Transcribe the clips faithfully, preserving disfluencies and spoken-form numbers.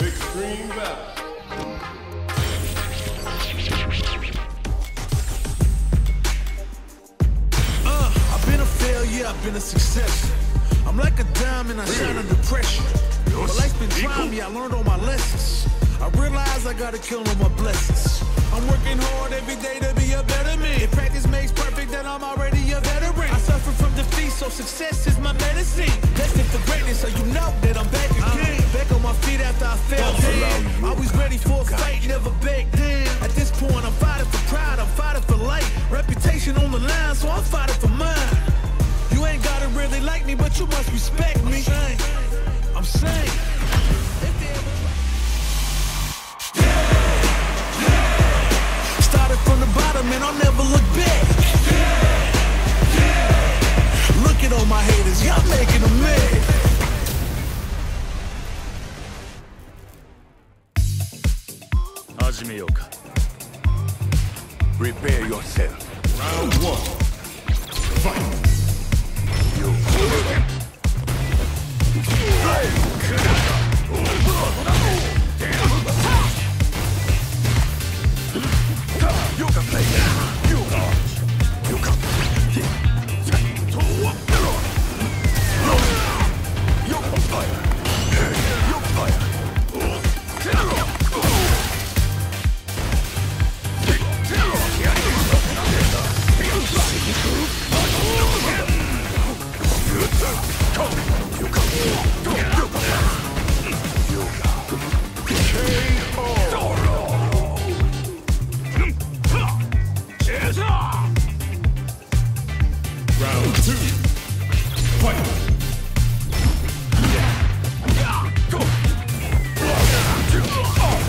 Extreme battle. Uh, I've been a failure, I've been a success. I'm like a diamond, I shine under pressure. My life's been trying me, I learned all my lessons. I realize I gotta kill all my blessings. I'm working hard every day to be a better man. If practice makes perfect, then I'm already a veteran. I suffer from defeat, so success is my medicine. Destined for greatness, so you know that I'm back again. I'm back on my feet after I fell down. Always ready for a fight, never back down. At this point, I'm fighting for pride, I'm fighting for life. Reputation on the line, so I'm fighting for mine. You ain't gotta really like me, but you must respect me. I'm saying. From the bottom and I'll never look back. Yeah, yeah. Look at all my haters, y'all making them mad. Hajimeyouka, prepare yourself. Round one. Fight. You fool him. You can play. You are. You can play. You can play. You play. You can play. You Round two. Fight.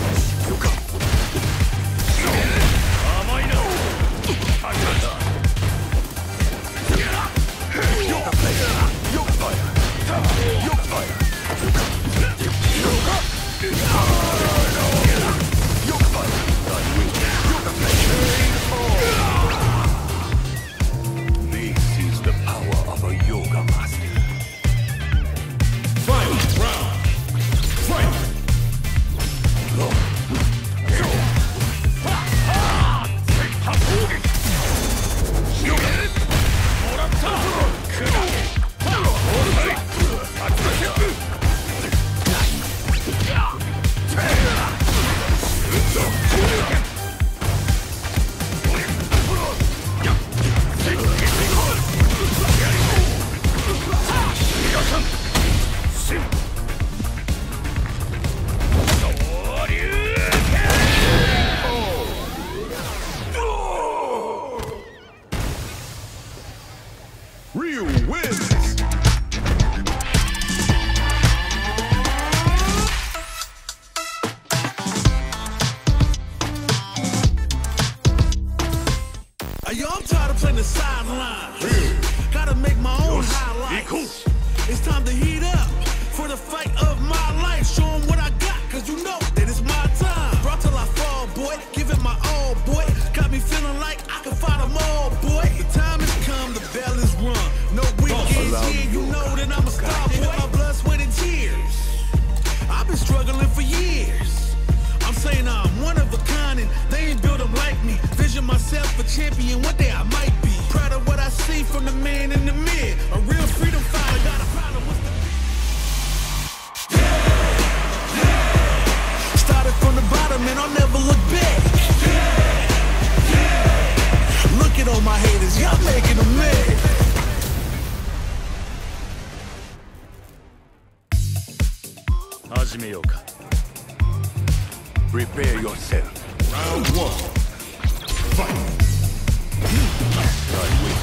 Yo, I'm tired of playing the sidelines. Yeah. Gotta make my own yes. highlights. Cool. It's time to heat up for the fight of my life. Show 'em what I got, cause you know that it's my time. Brought till I fall, boy. Give it my all, boy. Got me feeling like I can fight them all, boy. The time has come, the bell is rung. No weekends here, you know that I'm a star, boy. My blood, sweat, and tears. I've been struggling for years. I'm saying I'm one of a kind, and they ain't built them like me. Vision myself a champion, one day I might be. Proud of what I see from the man in the mirror. A real freedom fighter, got a problem with the... Yeah, yeah. Started from the bottom and I'll never look back. Yeah, yeah. Look at all my haters, y'all making them mad. Hajimeyouka, prepare yourself. Round one. Fight! Right with you.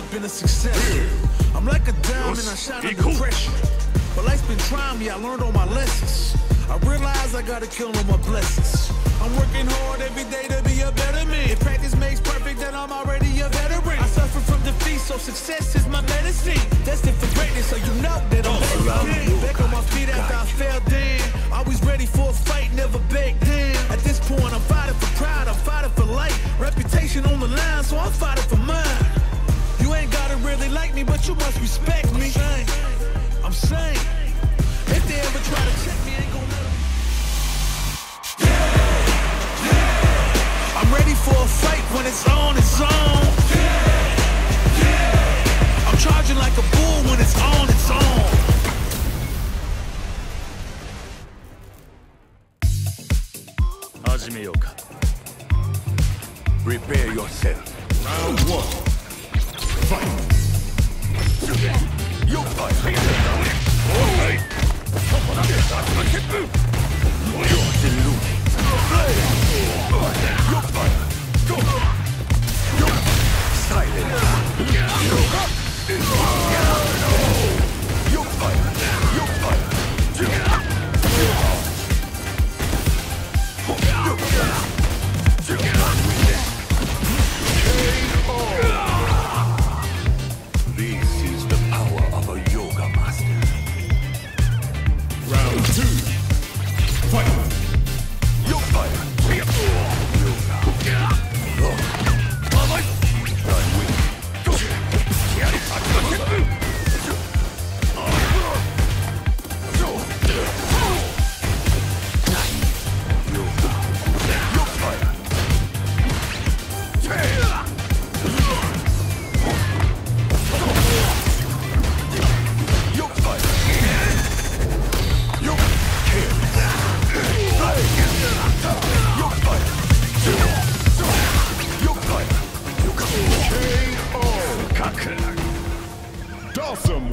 I've been a success. Yeah. I'm like a diamond, I shine under cool. pressure. But life's been trying me, I learned all my lessons. I realize I gotta kill all my blessings. I'm working hard every day to be a better man. If practice makes perfect, then I'm already a veteran. I suffer from defeat, so success is my medicine. Destined for greatness, so you know that I'm better. Back on my feet after I fell down. Always ready for a fight, never back down. At this point, I'm fighting for pride, I'm fighting for life. Reputation on the line, so I'm fighting for mine. You ain't gotta really like me, but you must respect me. I'm saying, if they ever try to check me, ain't gonna. I'm ready for a fight. When it's on, it's on. Yeah, yeah. I'm charging like a bull. When it's on, it's on. Hajimeyouka, prepare yourself. Round one. Fight. Yo, fight. This is the power of a yoga master. Round two. Fight. Awesome.